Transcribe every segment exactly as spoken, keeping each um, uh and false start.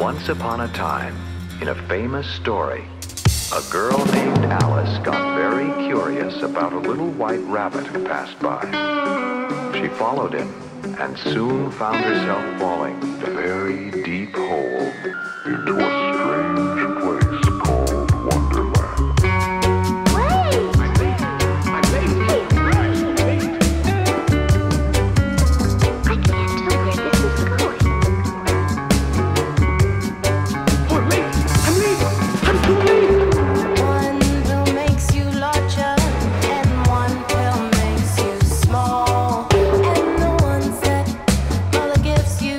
Once upon a time, in a famous story, a girl named Alice got very curious about a little white rabbit who passed by. She followed him and soon found herself falling in a very deep hole into a strange place called Wonderland. Wait! I made it! I made it! I made it! I can't tell where this is going. Oh, I made it! I made it! I'm too late! One pill makes you larger, and one pill makes you small. And the ones that mother gives you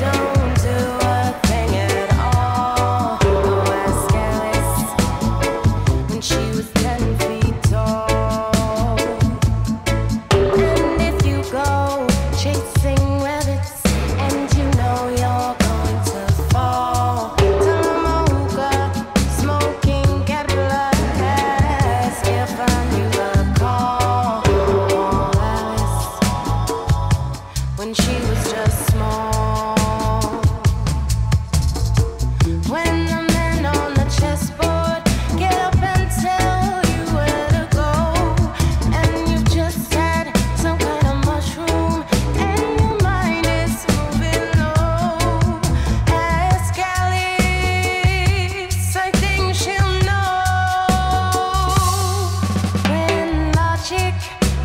don't do a thing at all. Oh, ask Alice when she was ten feet tall. And if you go chasing rabbits, and you know you're going to fall, tell Mocha, smoking Caterpillar has given you a call. Oh, Alice, when she was just small. When the men on the chessboard get up and tell you where to go, and you've just had some kind of mushroom, and your mind is moving low, ask Alice, I think she'll know. When logic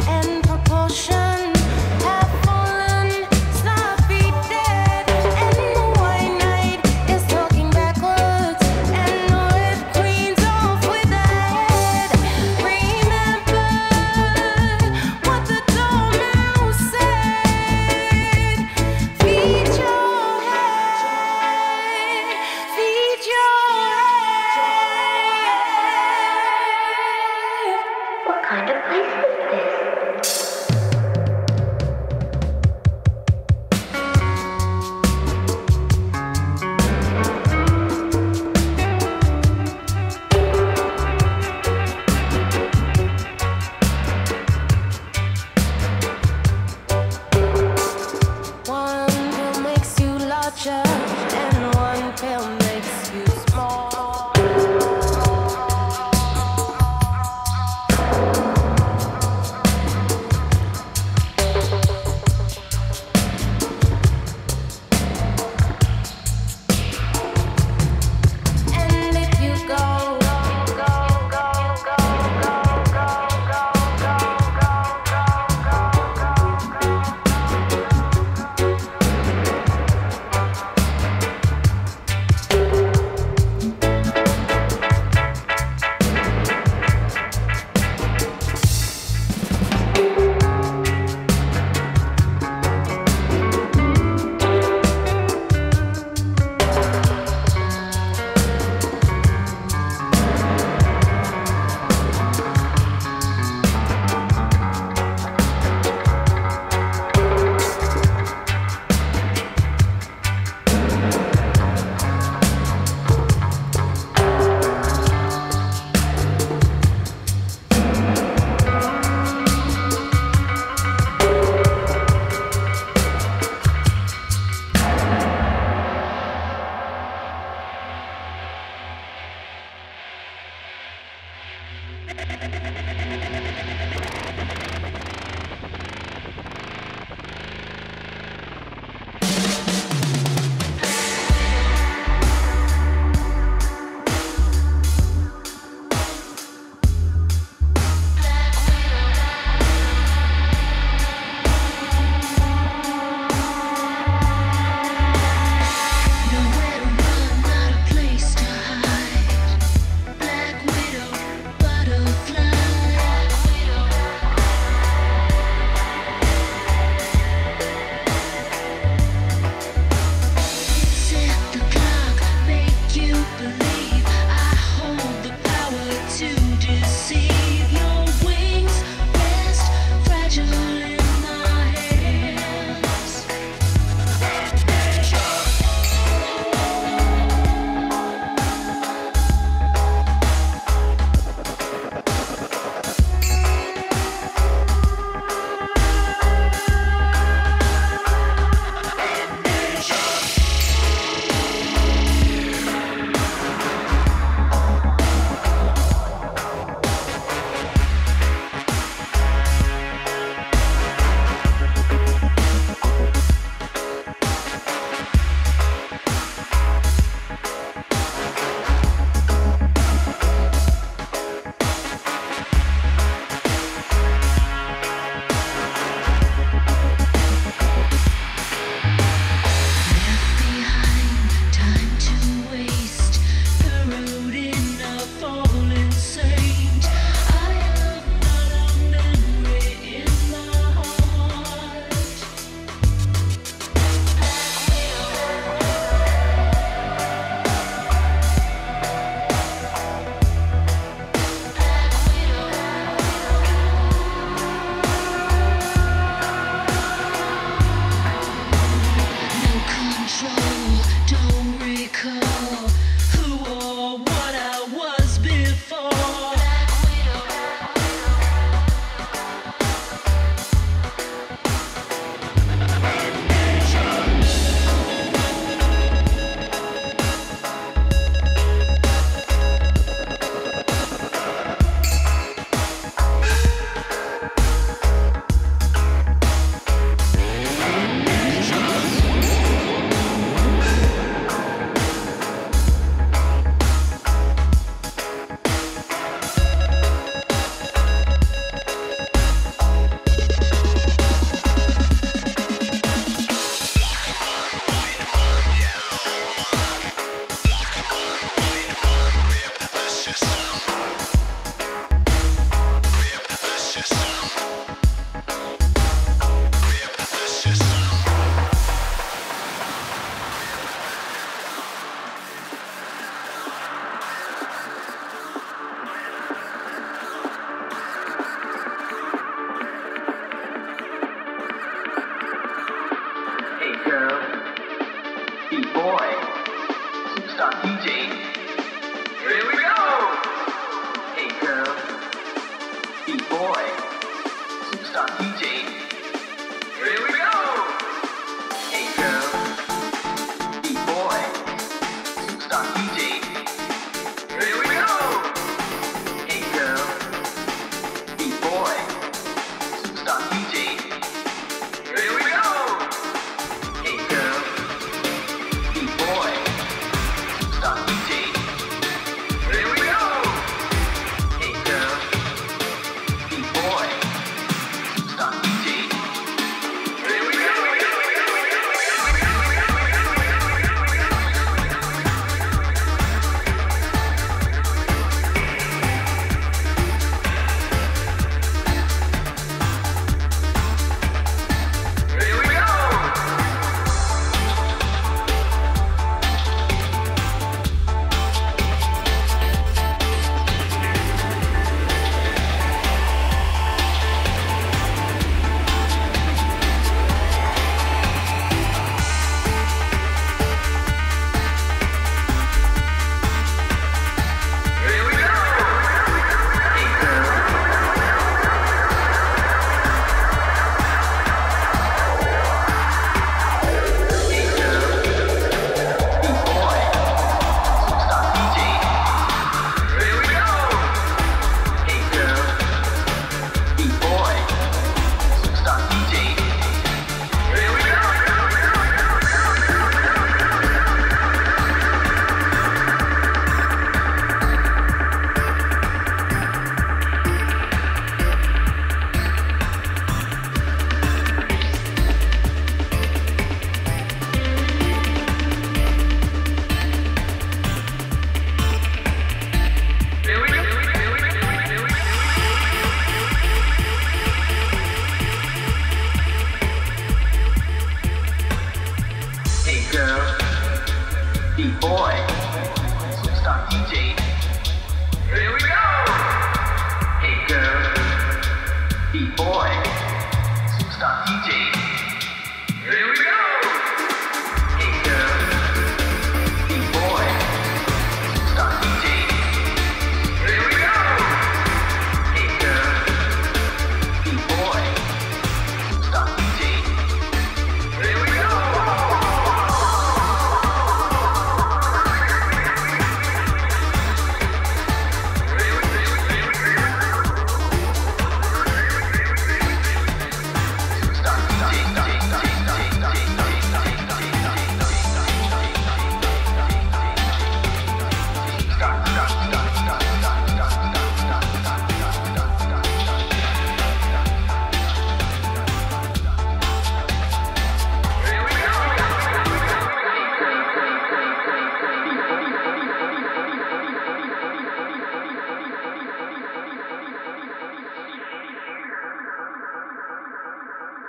and proportion have fallen, sloppy dead, and the white knight is talking backwards, and the red queen's off with her head. Remember what the dormouse said. Feed your head, feed your head. What kind of place is this? One pill makes you larger, and one pill makes you small. And if you go, go, go, go, go, go, go, go, go, go, go, go, go, go. Butterfly D J. Here we go! Hey girl, hey boy, superstar D J. Here we go! Hey girl, hey boy, superstar D J. Here we go! Hey girl, hey boy, superstar D J. Here we go!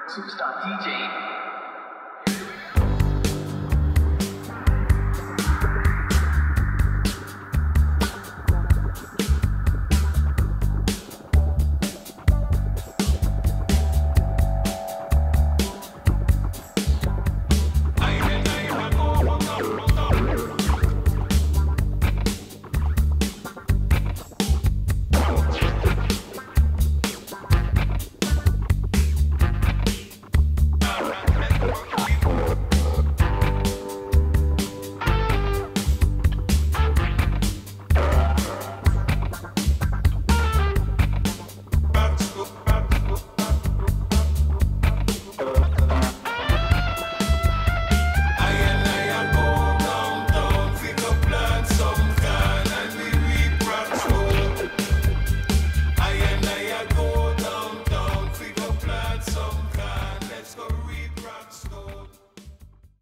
Superstar D J.